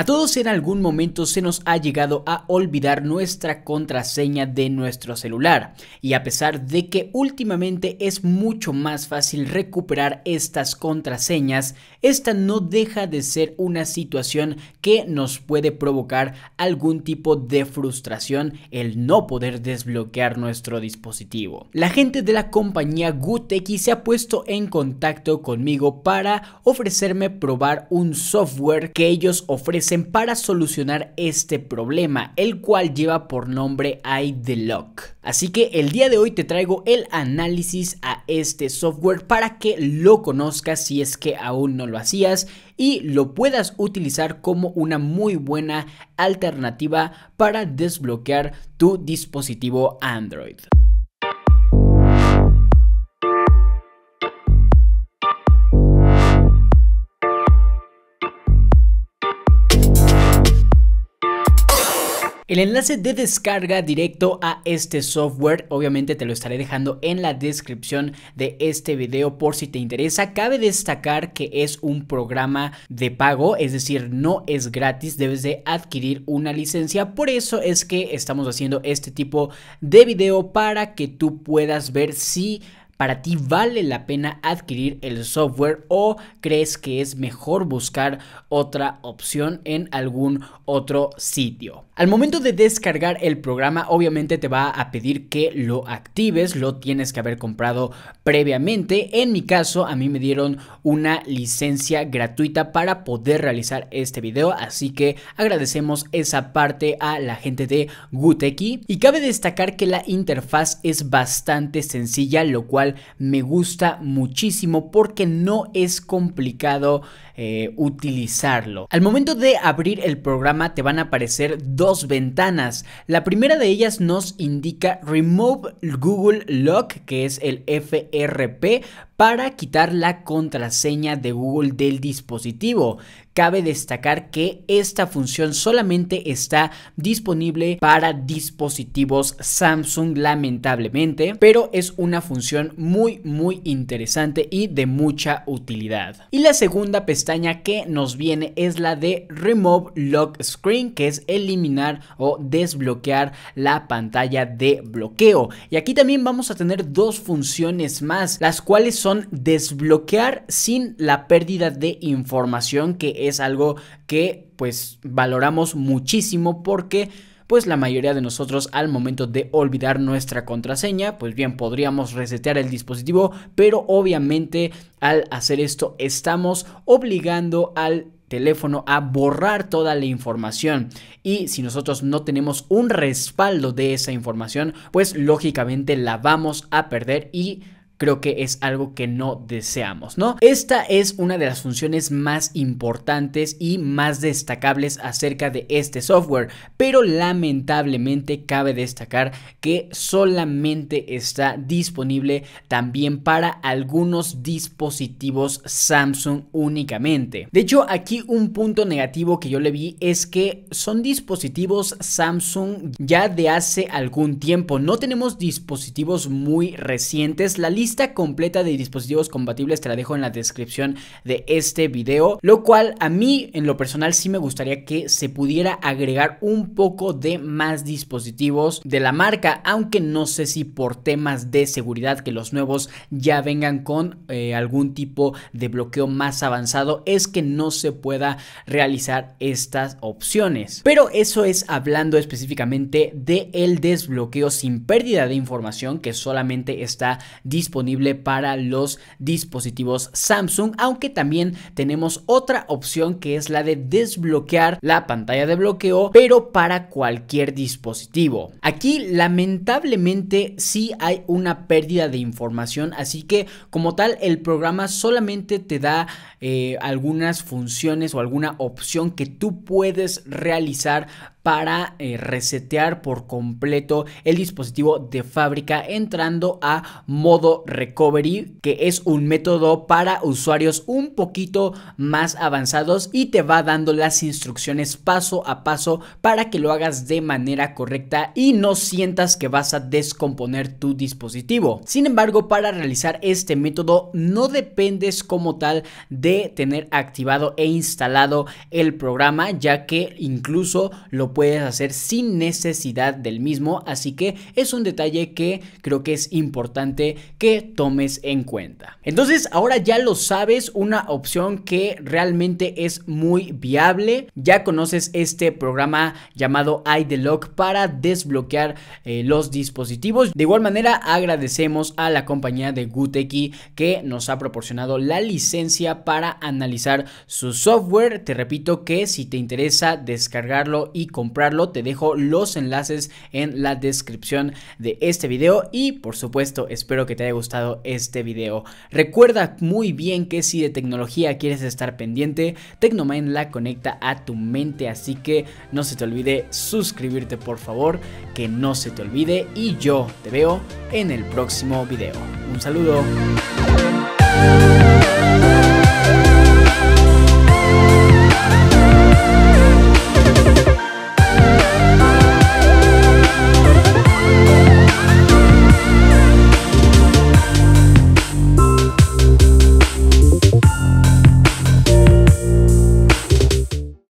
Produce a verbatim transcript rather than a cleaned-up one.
A todos en algún momento se nos ha llegado a olvidar nuestra contraseña de nuestro celular, y a pesar de que últimamente es mucho más fácil recuperar estas contraseñas, esta no deja de ser una situación que nos puede provocar algún tipo de frustración el no poder desbloquear nuestro dispositivo. La gente de la compañía WooTechy se ha puesto en contacto conmigo para ofrecerme probar un software que ellos ofrecen para solucionar este problema, el cual lleva por nombre iDelock. Así que el día de hoy te traigo el análisis a este software para que lo conozcas si es que aún no lo hacías y lo puedas utilizar como una muy buena alternativa para desbloquear tu dispositivo Android. El enlace de descarga directo a este software obviamente te lo estaré dejando en la descripción de este video por si te interesa. Cabe destacar que es un programa de pago, es decir, no es gratis, debes de adquirir una licencia. Por eso es que estamos haciendo este tipo de video para que tú puedas ver si para ti vale la pena adquirir el software o crees que es mejor buscar otra opción en algún otro sitio. Al momento de descargar el programa, obviamente te va a pedir que lo actives, lo tienes que haber comprado previamente. En mi caso, a mí me dieron una licencia gratuita para poder realizar este video, así que agradecemos esa parte a la gente de WooTechy. Y cabe destacar que la interfaz es bastante sencilla, lo cual me gusta muchísimo porque no es complicado eh, utilizarlo. Al momento de abrir el programa te van a aparecer dos ventanas. La primera de ellas nos indica Remove Google Lock, que es el F R P, para quitar la contraseña de Google del dispositivo. Cabe destacar que esta función solamente está disponible para dispositivos Samsung, lamentablemente, pero es una función muy muy interesante y de mucha utilidad. Y la segunda pestaña que nos viene es la de Remove Lock Screen, que es eliminar o desbloquear la pantalla de bloqueo. Y aquí también vamos a tener dos funciones más, las cuales son desbloquear sin la pérdida de información, que es es algo que pues valoramos muchísimo porque pues la mayoría de nosotros al momento de olvidar nuestra contraseña, pues bien, podríamos resetear el dispositivo, pero obviamente al hacer esto estamos obligando al teléfono a borrar toda la información, y si nosotros no tenemos un respaldo de esa información, pues lógicamente la vamos a perder y creo que es algo que no deseamos, ¿no? Esta es una de las funciones más importantes y más destacables acerca de este software, pero lamentablemente cabe destacar que solamente está disponible también para algunos dispositivos Samsung únicamente. De hecho, aquí un punto negativo que yo le vi es que son dispositivos Samsung ya de hace algún tiempo, no tenemos dispositivos muy recientes. La lista lista completa de dispositivos compatibles te la dejo en la descripción de este video, lo cual a mí en lo personal sí me gustaría que se pudiera agregar un poco de más dispositivos de la marca, aunque no sé si por temas de seguridad que los nuevos ya vengan con eh, algún tipo de bloqueo más avanzado es que no se pueda realizar estas opciones. Pero eso es hablando específicamente de el desbloqueo sin pérdida de información, que solamente está disponible disponible para los dispositivos Samsung, aunque también tenemos otra opción que es la de desbloquear la pantalla de bloqueo, pero para cualquier dispositivo. Aquí lamentablemente sí hay una pérdida de información, así que como tal el programa solamente te da eh, algunas funciones o alguna opción que tú puedes realizar para eh, resetear por completo el dispositivo de fábrica entrando a modo recovery, que es un método para usuarios un poquito más avanzados y te va dando las instrucciones paso a paso para que lo hagas de manera correcta y no sientas que vas a descomponer tu dispositivo. Sin embargo, para realizar este método no dependes como tal de tener activado e instalado el programa, ya que incluso lo puedes hacer sin necesidad del mismo, así que es un detalle que creo que es importante que tomes en cuenta. Entonces, ahora ya lo sabes, una opción que realmente es muy viable. Ya conoces este programa llamado iDelock para desbloquear eh, los dispositivos. De igual manera, agradecemos a la compañía de WooTechy que nos ha proporcionado la licencia para analizar su software. Te repito que si te interesa descargarlo y comprarlo, te dejo los enlaces en la descripción de este video y por supuesto espero que te haya gustado este video. Recuerda muy bien que si de tecnología quieres estar pendiente, TecnoMind la conecta a tu mente, así que no se te olvide suscribirte, por favor, que no se te olvide, y yo te veo en el próximo video. Un saludo.